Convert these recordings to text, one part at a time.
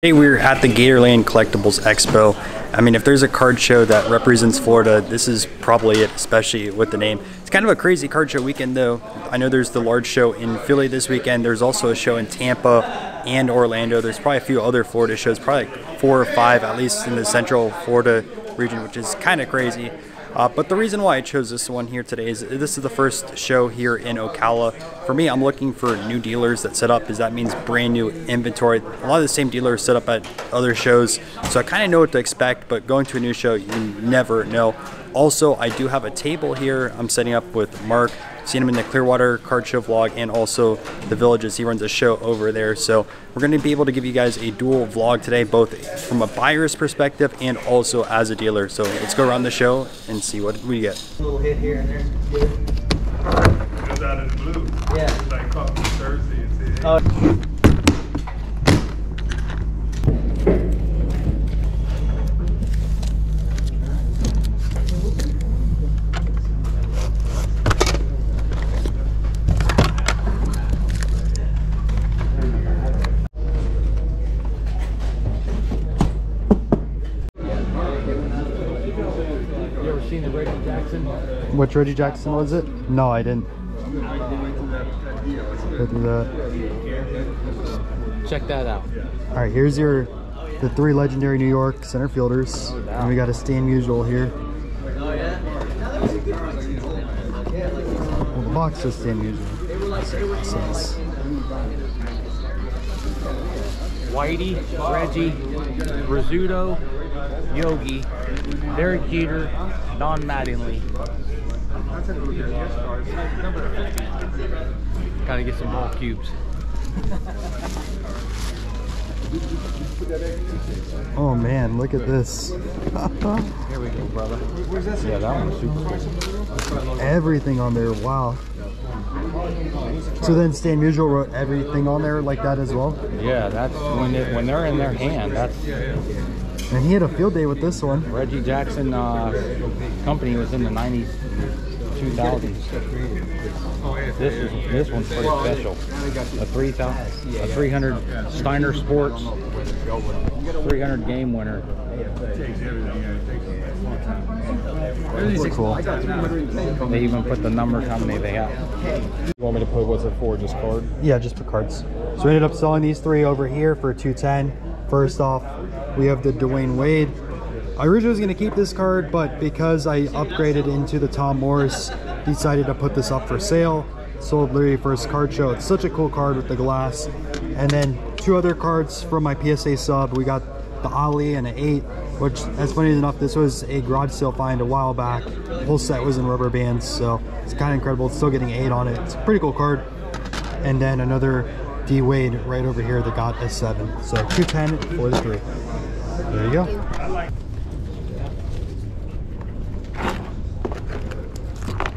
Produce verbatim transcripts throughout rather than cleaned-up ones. Hey, we're at the Gatorland Collectibles Expo. I mean, if there's a card show that represents Florida, this is probably it, especially with the name. It's kind of a crazy card show weekend, though. I know there's the large show in Philly this weekend. There's also a show in Tampa and Orlando. There's probably a few other Florida shows, probably like four or five, at least in the central Florida region, which is kind of crazy. Uh, but the reason why I chose this one here today is this is the first show here in Ocala. For me, I'm looking for new dealers that set up, because that means brand new inventory. A lot of the same dealers set up at other shows, so I kind of know what to expect, but going to a new show, you never know. Also, I do have a table here I'm setting up with Mark. Seen him in the Clearwater card show vlog and also the Villages. He runs a show over there. So we're going to be able to give you guys a dual vlog today, both from a buyer's perspective and also as a dealer. So let's go around the show and see what we get. A little hit here and there. It was out of the blue. Yeah. It was like caught from Thursday and said, hey. Oh. Seen the Reggie Jackson? Which Reggie Jackson was it? No, I didn't. Check that out. All right, here's your the three legendary New York center fielders, and we got a Stan Musial here. Well, the box is Stan Musial. Says. Whitey, Reggie, Rizzuto, Yogi, Derek Jeter, Don Mattingly. Gotta get some ball cubes. Oh man, look at this. Here we go, brother. Yeah, that one's super cool. Everything on there, wow. So then Stan Musial wrote everything on there like that as well? Yeah, that's when, it, when they're in their hand. That's... And he had a field day with this one. Reggie Jackson uh, company was in the nineties, two thousands. This is this one's pretty special. A three thousand, a three hundred Steiner Sports, three hundred game winner. Pretty cool. They even put the numbers how many they have. You want me to put what's it for? Just card? Yeah, just for cards. So we ended up selling these three over here for two ten. First off, we have the Dwayne Wade. I originally was going to keep this card, but because I upgraded into the Tom Morris, decided to put this up for sale. Sold literally first card show. It's such a cool card with the glass. And then two other cards from my P S A sub. We got the Ali and an eight, which, as funny enough, this was a garage sale find a while back. The whole set was in rubber bands, so it's kind of incredible. It's still getting eight on it. It's a pretty cool card. And then another D Wade right over here that got a seven. So two ten for the three. There you go.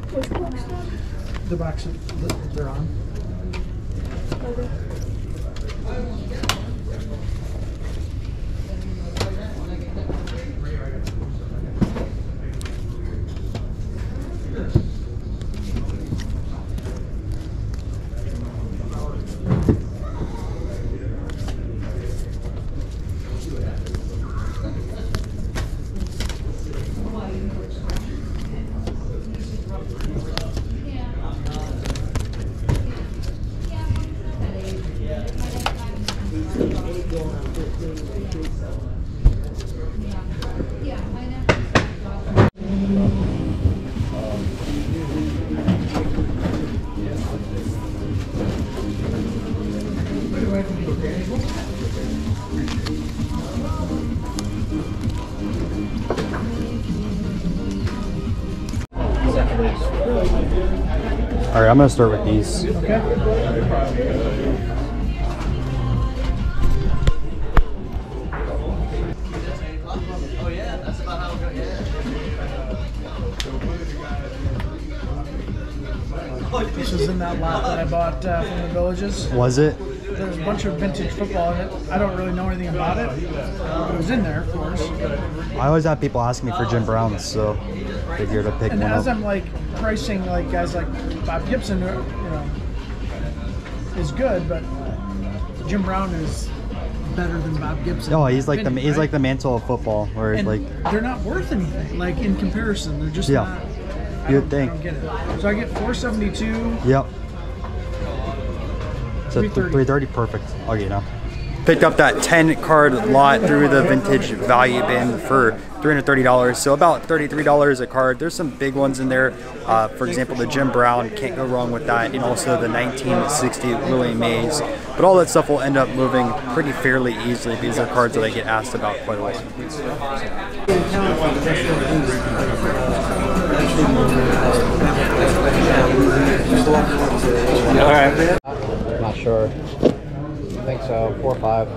What's the box? The box that they're on. Alright, I'm going to start with these. Okay. This was in that lot that I bought uh, from the Villages. Was it? There was a bunch of vintage football in it. I don't really know anything about it. It was in there, of course. I always have people ask me for Jim Brown, so I figured I'd pick and one as up. And I'm like pricing like guys like Bob Gibson, you know, is good, but Jim Brown is better than Bob Gibson. Oh, he's like the he's right? like the mantle of football, where and like they're not worth anything. Like in comparison, they're just yeah. not. I don't, I don't get it. So I get four seventy-two. Yep. So three thirty, perfect. I'll get up. Picked up that ten card lot through the vintage value bin for three hundred thirty dollars, so about thirty-three dollars a card. There's some big ones in there. Uh, for example, the Jim Brown, can't go wrong with that, and also the nineteen sixty Louis Mays. But all that stuff will end up moving pretty fairly easily because they're cards that I get asked about quite a lot. All right. I'm not sure. I think so. Four or five.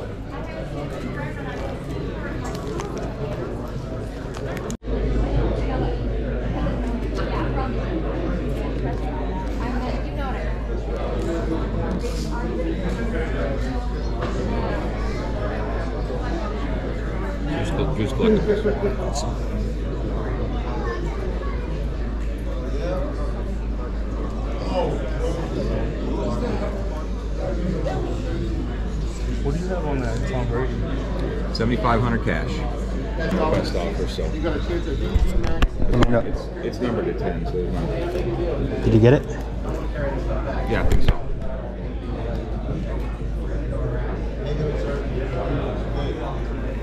Juice Collectibles. What do you have on that Tom Brady? seventy-five hundred cash. Best offer, so. It's, it's numbered to ten, so there's not. Did you get it? Yeah, I think so.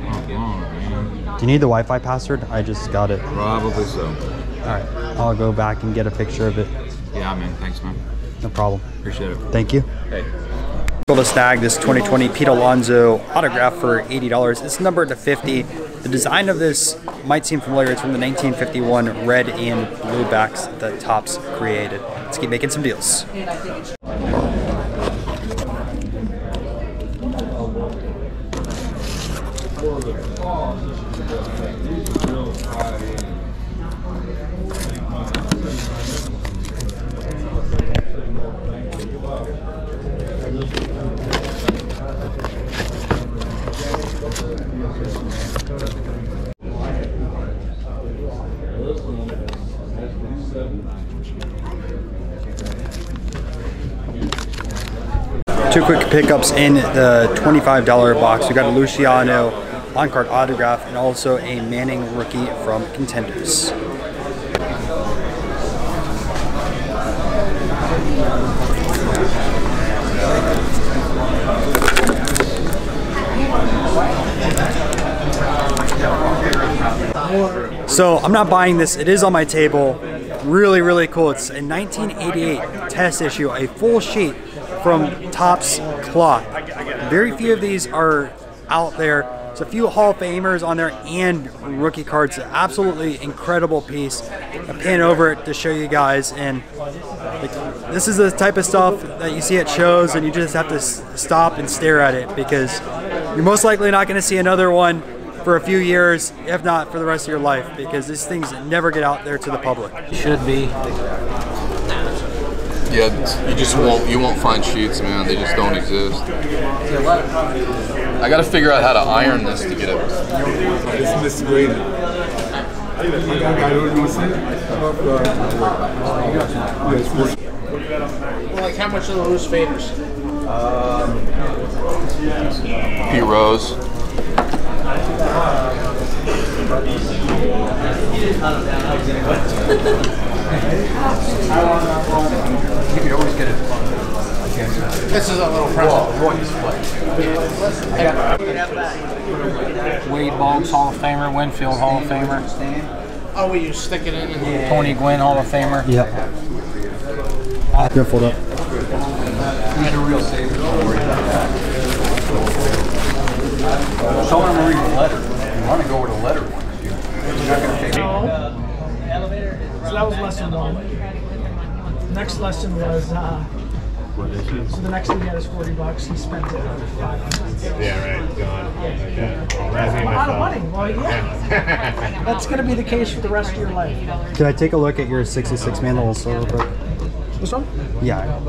Not long, man. Do you need the Wi-Fi password? I just got it. Probably so. Alright, I'll go back and get a picture of it. Yeah, man. Thanks, man. No problem. Appreciate it. Thank you. Hey. To snag this twenty twenty Pete Alonso autograph for eighty dollars. It's numbered to fifty. The design of this might seem familiar. It's from the nineteen fifty-one red and blue backs that Topps created. Let's keep making some deals. Two quick pickups in the twenty-five dollar box. We got a Luciano on-card autograph and also a Manning rookie from Contenders. So I'm not buying this. It is on my table. Really, really cool. It's a nineteen eighty-eight test issue, a full sheet from Topps Cloth. Very few of these are out there. There's a few Hall of Famers on there and rookie cards. Absolutely incredible piece. I pan over it to show you guys, and like, this is the type of stuff that you see at shows, and you just have to s stop and stare at it because you're most likely not going to see another one for a few years, if not for the rest of your life, because these things never get out there to the public. Should be. Yeah, you just won't you won't find sheets, man. They just don't exist. I gotta figure out how to iron this to get it. Isn't this great? Well, like how much are the loose faders? Um, Pete Rose. You always get it. This is a little present. Wade Boggs, Hall of Famer. Winfield, Hall of Famer. Oh, will you stick it in? Yeah. Tony Gwynn, Hall of Famer. Yep. I can fold up. We had a real saver. Don't worry about that. So I'm going to read the letter. You want to go with a letter one. You're not going to take it. So that was lesson one. Next lesson was, uh, so the next thing he had is forty bucks, he spent it on five hundred. Yeah, right, gone. Yeah. That's a lot of money. Well, yeah. That's going to be the case for the rest of your life. Can I take a look at your sixty-six man little solo book? This one? Yeah.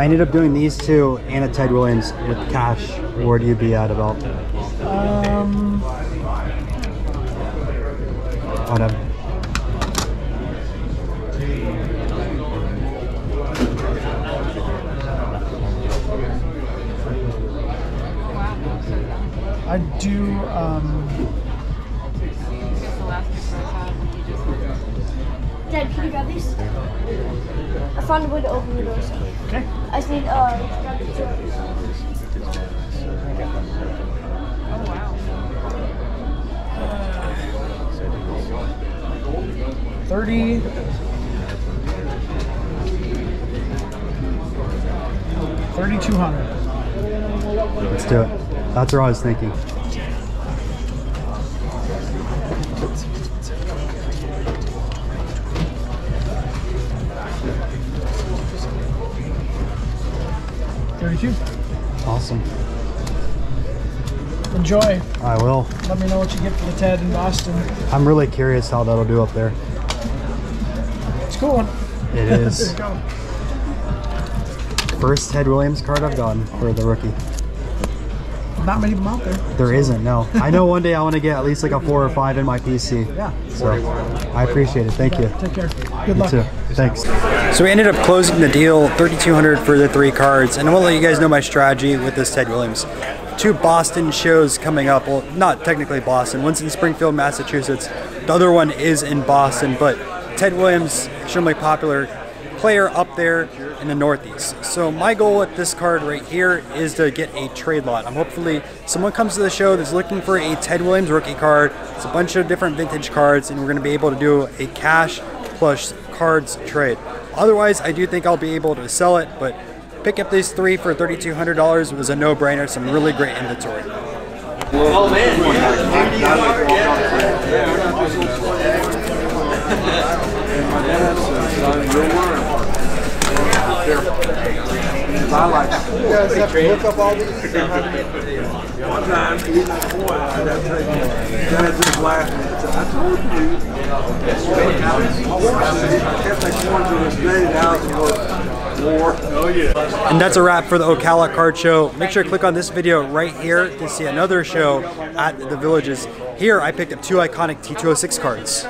I ended up doing these two and a Ted Williams with cash, where do you be at about? Um, on a I do. Um, Dad, can you grab these? I found a way to open the doors. Okay. I just need uh, to grab the door. Oh, wow. Uh, Thirty. Thirty-two hundred. Let's do it. That's what I was thinking. thirty-two. Awesome. Enjoy. I will. Let me know what you get for the Ted in Boston. I'm really curious how that'll do up there. It's a cool one. It is. First Ted Williams card I've gotten for the rookie. Not many of them out there. There isn't, no. I know one day I want to get at least like a four or five in my P C. Yeah. So I appreciate it. Thank you. Take care. Good you luck. Too. Thanks. So we ended up closing the deal, thirty-two hundred for the three cards. And I want to let you guys know my strategy with this Ted Williams. Two Boston shows coming up. Well, not technically Boston. One's in Springfield, Massachusetts. The other one is in Boston. But Ted Williams, extremely popular player up there in the Northeast. So my goal with this card right here is to get a trade lot. I'm hopefully someone comes to the show that's looking for a Ted Williams rookie card. It's a bunch of different vintage cards, and we're going to be able to do a cash plus cards trade. Otherwise, I do think I'll be able to sell it, but pick up these three for thirty-two hundred dollars was a no-brainer. Some really great inventory. Well, man. My life. You guys have to look up all these. One time, he's not going. I got to tell you, guys just laughing. I told you. I kept that corn to this day. Now it's more. Oh yeah. And that's a wrap for the Ocala card show. Make sure to click on this video right here to see another show at the Villages. Here, I picked up two iconic T two oh six cards.